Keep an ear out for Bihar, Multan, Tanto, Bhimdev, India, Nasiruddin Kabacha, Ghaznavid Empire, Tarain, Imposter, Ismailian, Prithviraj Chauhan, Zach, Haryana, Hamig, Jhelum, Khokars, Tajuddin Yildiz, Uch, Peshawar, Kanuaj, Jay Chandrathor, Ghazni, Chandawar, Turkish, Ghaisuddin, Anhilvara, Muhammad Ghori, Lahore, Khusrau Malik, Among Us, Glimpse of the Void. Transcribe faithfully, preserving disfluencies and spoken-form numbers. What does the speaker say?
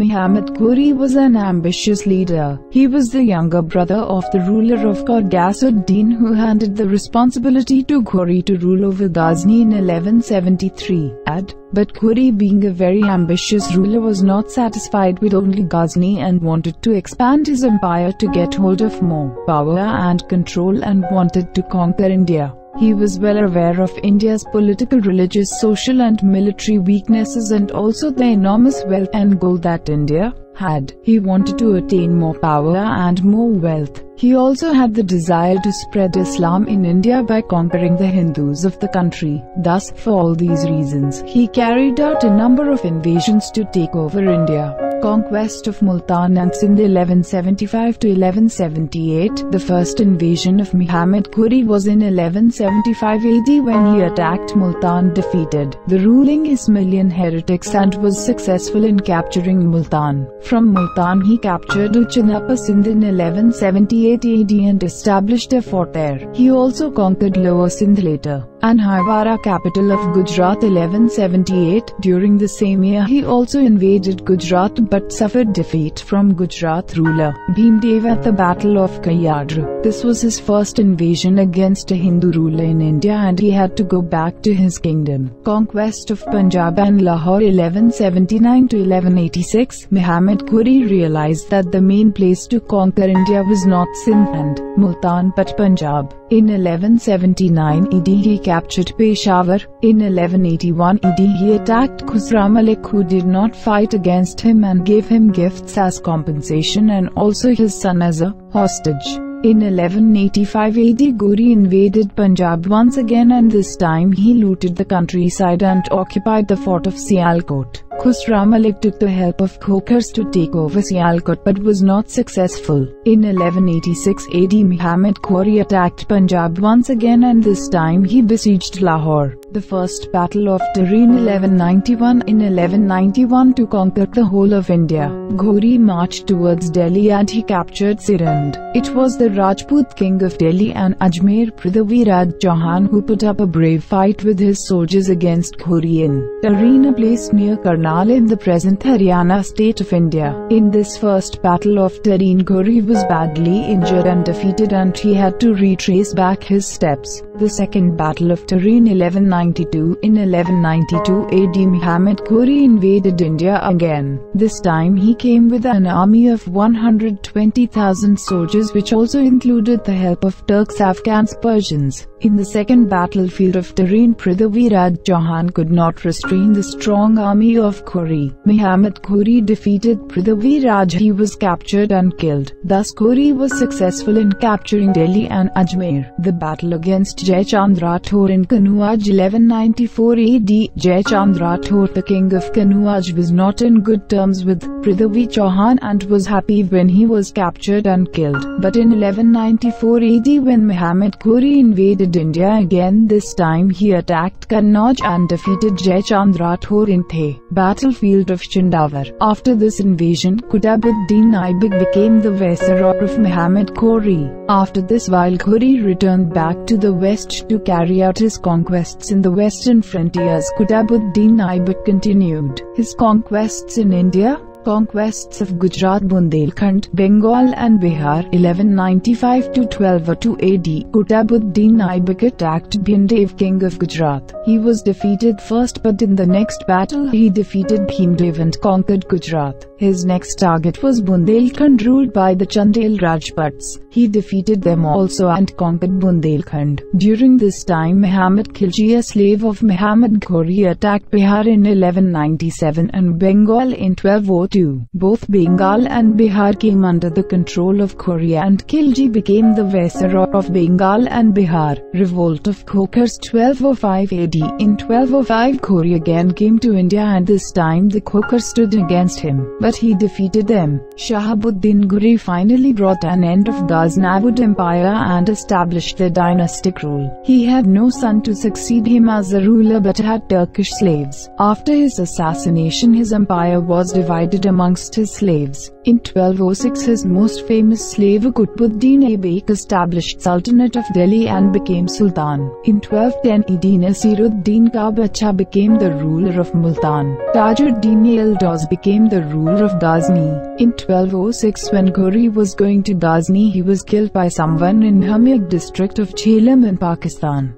Muhammad Ghori was an ambitious leader. He was the younger brother of the ruler of Ghaisuddin, who handed the responsibility to Ghori to rule over Ghazni in eleven seventy-three. Ad, but Ghori, being a very ambitious ruler, was not satisfied with only Ghazni and wanted to expand his empire to get hold of more power and control, and wanted to conquer India. He was well aware of India's political, religious, social and military weaknesses, and also the enormous wealth and gold that India had. He wanted to attain more power and more wealth. He also had the desire to spread Islam in India by conquering the Hindus of the country. Thus, for all these reasons, he carried out a number of invasions to take over India. Conquest of Multan and Sindh, eleven seventy-five to eleven seventy-eight. The first invasion of Muhammad Ghori was in eleven seventy-five A D, when he attacked Multan, defeated the ruling Ismailian heretics, and was successful in capturing Multan. From Multan he captured Uch and Upper Sindh in eleven seventy-eight A D and established a fort there. He also conquered Lower Sindh later. Anhilvara, capital of Gujarat, eleven seventy-eight. During the same year he also invaded Gujarat but suffered defeat from Gujarat ruler Bhimdev at the Battle of Kayadara. This was his first invasion against a Hindu ruler in India, and he had to go back to his kingdom. Conquest of Punjab and Lahore, eleven seventy-nine to eleven eighty-six. Muhammad Ghori realized that the main place to conquer India was not Sindh and Multan but Punjab. In eleven seventy-nine A D he captured Peshawar. In eleven eighty-one A D he attacked Khusrau Malik, who did not fight against him and gave him gifts as compensation and also his son as a hostage. In eleven eighty-five A D Ghori invaded Punjab once again, and this time he looted the countryside and occupied the fort of Sialkot. Khusrau Malik took the help of Khokars to take over Sialkot but was not successful. In eleven eighty-six A D Muhammad Ghori attacked Punjab once again, and this time he besieged Lahore. The first battle of Tarain, eleven ninety-one. In eleven ninety-one, to conquer the whole of India, Ghori marched towards Delhi and he captured Sirhind. It was the Rajput king of Delhi and Ajmer, Prithviraj Chauhan, who put up a brave fight with his soldiers against Ghori in Tarain, a place near Karnal in the present Haryana state of India. In this first battle of Tarain, Ghori was badly injured and defeated, and he had to retrace back his steps. The second battle of Tarain, eleven ninety-two. In eleven ninety-two A D Muhammad Ghori invaded India again. This time he came with an army of one hundred twenty thousand soldiers, which also included the help of Turks-Afghans-Persians. In the second battlefield of Tarain, Prithviraj Chauhan could not restrain the strong army of Ghori. Muhammad Ghori defeated Prithviraj. He was captured and killed. Thus Ghori was successful in capturing Delhi and Ajmer. The battle against Jay Chandrathor in Kanuaj, eleven ninety-four A D. Jay Chandrathor, the king of Kanuaj, was not in good terms with Prithvi Chauhan and was happy when he was captured and killed. But in eleven ninety-four A D, when Muhammad Ghori invaded India again, this time he attacked Kanuaj and defeated Jay Chandrathor in the battlefield of Chandawar. After this invasion, Qutbuddin Aibak became the viceroy of Muhammad Ghori. After this, while Ghori returned back to the west to carry out his conquests in the western frontiers, Qutbuddin Aibak continued his conquests in India. Conquests of Gujarat, Bundelkhand, Bengal and Bihar, eleven ninety-five to twelve oh two A D. Qutbuddin Aibak attacked Bhimdev, king of Gujarat. He was defeated first, but in the next battle he defeated Bhimdev and conquered Gujarat. His next target was Bundelkhand, ruled by the Chandel Rajputs. He defeated them also and conquered Bundelkhand. During this time, Muhammad Khilji, a slave of Muhammad Ghori, attacked Bihar in eleven ninety-seven and Bengal in twelve oh two. Both Bengal and Bihar came under the control of Ghori, and Khilji became the viceroy of Bengal and Bihar. Revolt of Khokars, twelve oh five A D. In twelve oh five, Ghori again came to India, and this time the Khokars stood against him, but he defeated them. Shahabuddin Ghori finally brought an end of Ghaznavid Empire and established the dynastic rule. He had no son to succeed him as a ruler but had Turkish slaves. After his assassination, his empire was divided distributed amongst his slaves. In twelve oh six, his most famous slave Qutbuddin Aibak established Sultanate of Delhi and became Sultan. In twelve ten A D, Nasiruddin Kabacha became the ruler of Multan. Tajuddin Yildiz became the ruler of Ghazni. In twelve oh six, when Ghori was going to Ghazni, he was killed by someone in Hamig district of Jhelum in Pakistan.